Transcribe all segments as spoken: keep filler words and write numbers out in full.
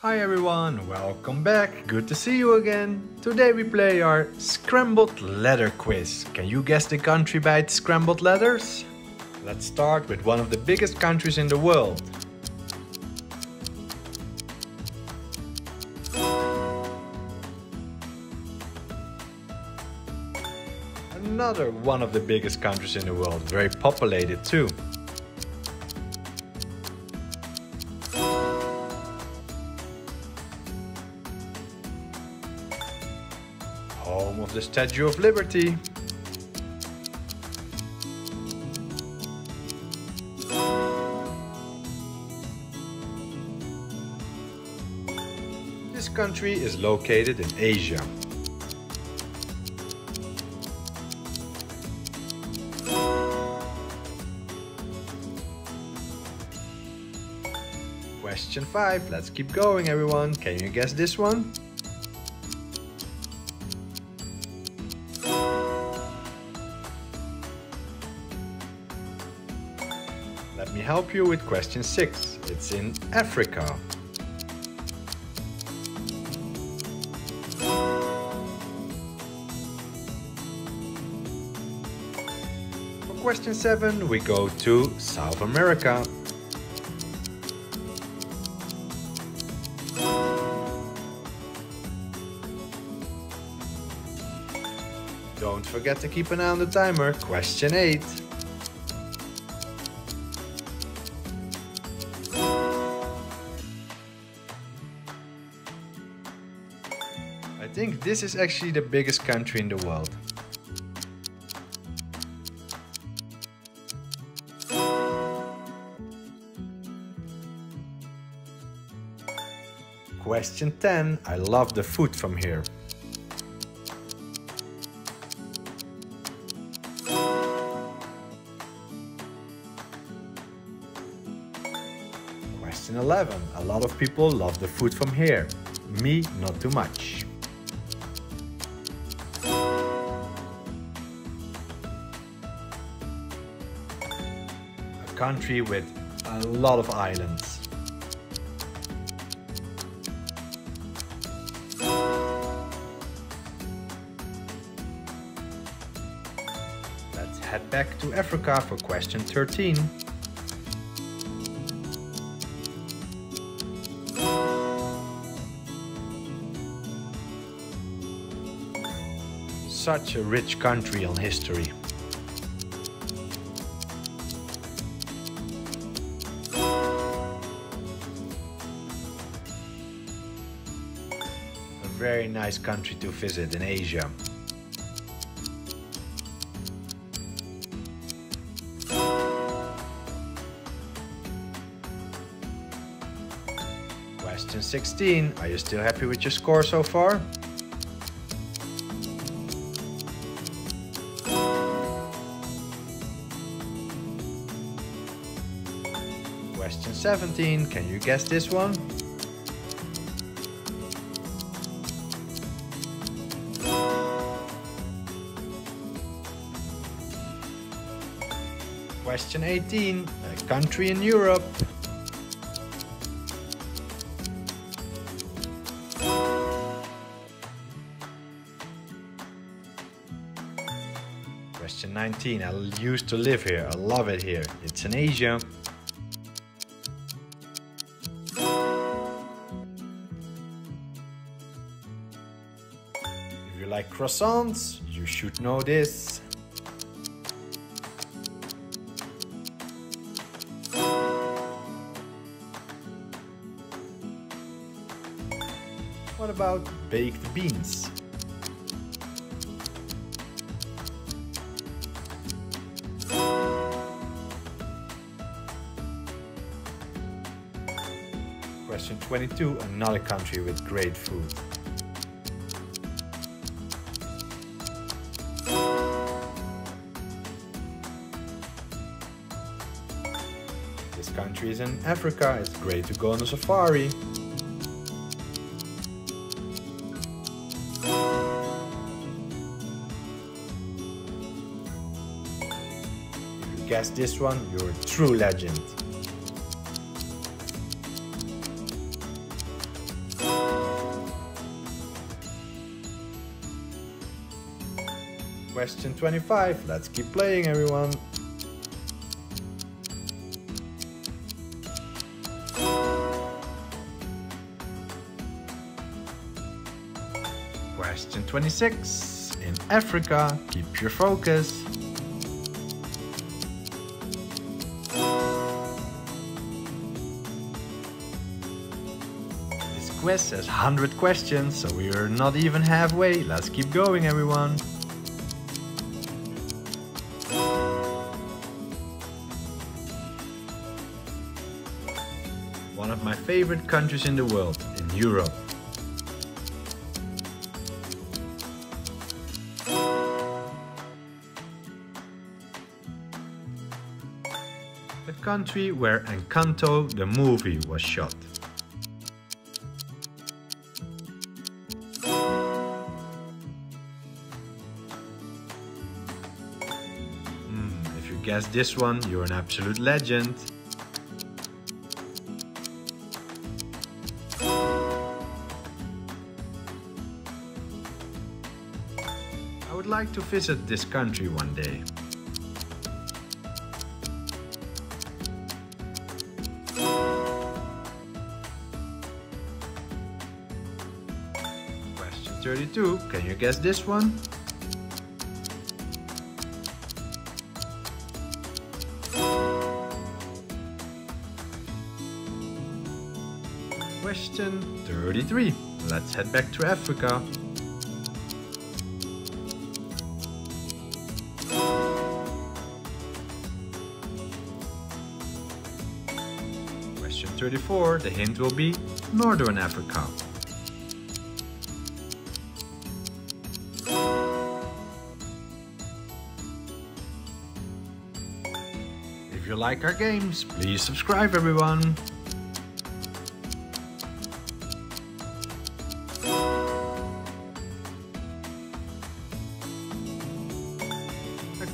Hi everyone, welcome back, good to see you again. Today we play our scrambled letter quiz. Can you guess the country by its scrambled letters? Let's start with one of the biggest countries in the world. Another one of the biggest countries in the world, very populated too. Home of the Statue of Liberty. This country is located in Asia. Question five, let's keep going everyone. Can you guess this one? Let me help you with question six. It's in Africa. For question seven, we go to South America. Don't forget to keep an eye on the timer. Question eight. I think this is actually the biggest country in the world. Question ten. I love the food from here. Question eleven. A lot of people love the food from here. Me, not too much. A country with a lot of islands. Let's head back to Africa for question thirteen. Such a rich country on history. A very nice country to visit in Asia. Question sixteen. Are you still happy with your score so far? Question seventeen, can you guess this one? Question eighteen, a country in Europe. Question nineteen, I used to live here, I love it here. It's in Asia. If you like croissants, you should know this. What about baked beans? Question twenty-two, another country with great food. This country is in Africa, it's great to go on a safari. If you guess this one, you're a true legend. Question twenty-five. Let's keep playing, everyone. Question twenty-six. In Africa, keep your focus. This quiz has one hundred questions, so we are not even halfway. Let's keep going, everyone. One of my favorite countries in the world, in Europe. The country where Encanto, the movie, was shot. Mm, if you guessed this one, you're an absolute legend. I would like to visit this country one day. thirty-two. Can you guess this one? Question thirty-three. Let's head back to Africa. Question thirty-four. The hint will be Northern Africa. If you like our games, please subscribe, everyone.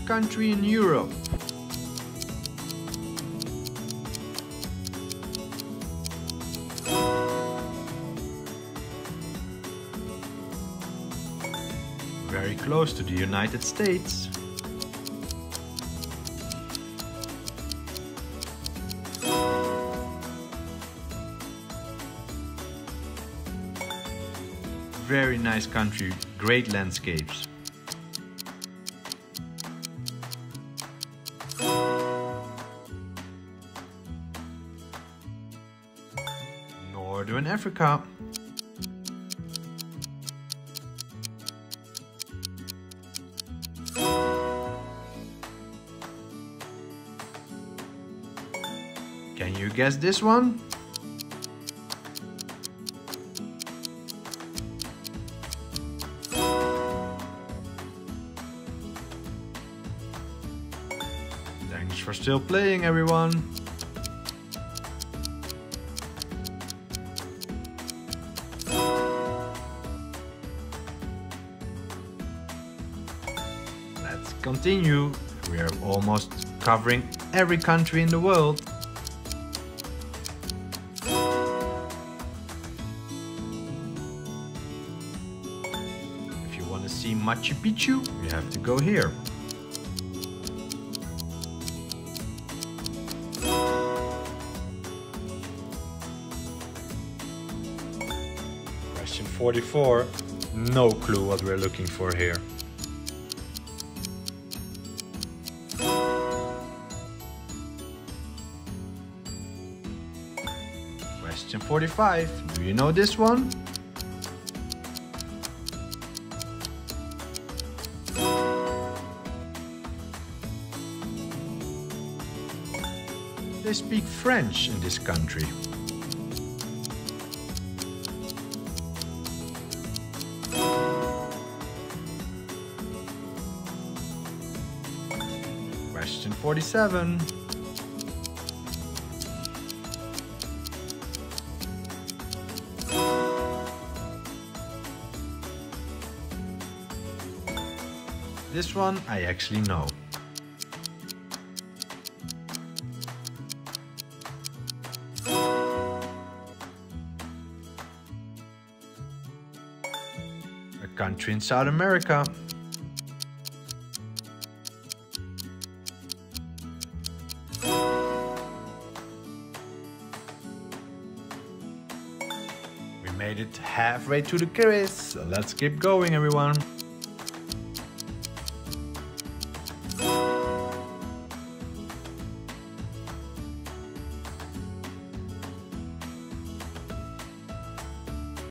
A country in Europe. Very close to the United States. Very nice country, great landscapes. Northern Africa. Can you guess this one? Thanks for still playing, everyone. Let's continue. We are almost covering every country in the world. If you want to see Machu Picchu, you have to go here. Question forty-four, no clue what we're looking for here. Question forty-five, do you know this one? They speak French in this country. Question forty-seven. This one I actually know. A country in South America. made it halfway to the crease, so let's keep going, everyone.